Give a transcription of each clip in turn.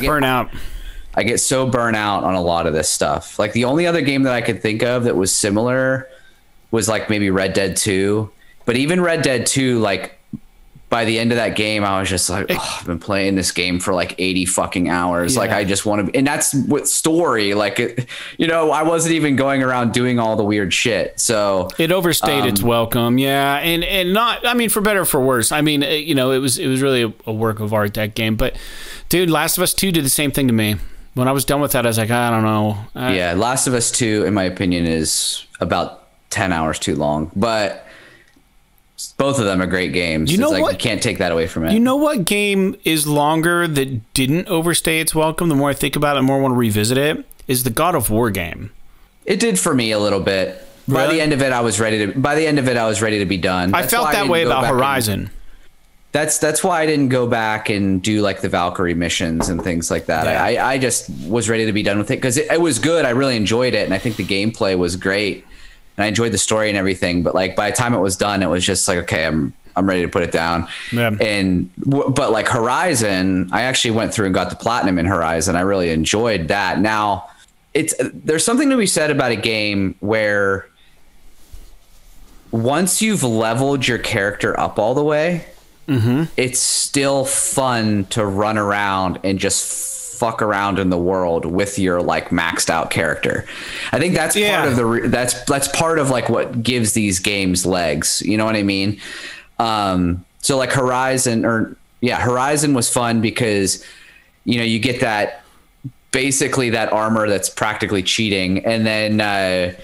get burnt out. I get so burnt out on a lot of this stuff. Like the only other game that I could think of that was similar was like maybe Red Dead 2. But even Red Dead 2, like by the end of that game, I was just like, oh, I've been playing this game for like 80 fucking hours. Yeah. Like I just want to, and that's with story. Like, it, you know, I wasn't even going around doing all the weird shit. So it overstayed its welcome. Yeah. And not, I mean, for better or for worse. I mean, you know, it was really a work of art, that game. But dude, Last of Us 2 did the same thing to me. When I was done with that, I was like, I don't know. Yeah. Last of Us 2, in my opinion, is about 10 hours too long, but both of them are great games. You know, it's like, what? You can't take that away from it. You know what game is longer that didn't overstay its welcome? The more I think about it, the more I want to revisit it, is the God of War game. It did for me a little bit. Really? By the end of it, I was ready to. By the end of it, I was ready to be done. That's I felt that way about Horizon. That's why I didn't go back and do like the Valkyrie missions and things like that. Yeah. I just was ready to be done with it because it was good. I really enjoyed it, and I think the gameplay was great. And I enjoyed the story and everything, but like by the time it was done, it was just like, okay, I'm ready to put it down. Yeah. And but like Horizon, I actually went through and got the platinum in Horizon. I really enjoyed that. Now, there's something to be said about a game where once you've leveled your character up all the way, it's still fun to run around and just fuck around in the world with your like maxed out character. I think that's part of the that's part of like what gives these games legs. You know what I mean? So like Horizon Horizon was fun because, you know, you get that basically that armor that's practically cheating, and then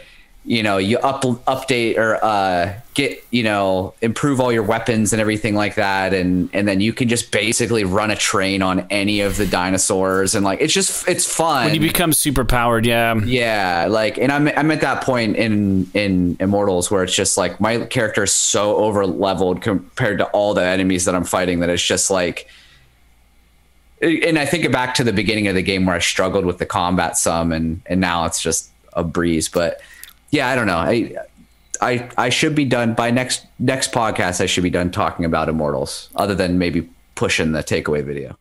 you know, you update or get, you know, improve all your weapons and everything like that. And then you can just basically run a train on any of the dinosaurs. And like, it's just, it's fun. When you become super powered. Yeah. Yeah. Like, and I'm at that point in Immortals where it's just like, my character is so over leveled compared to all the enemies that I'm fighting that it's just like, and I think back to the beginning of the game where I struggled with the combat some, and now it's just a breeze, but yeah, I don't know. I should be done by next podcast. I should be done talking about Immortals, other than maybe pushing the takeaway video.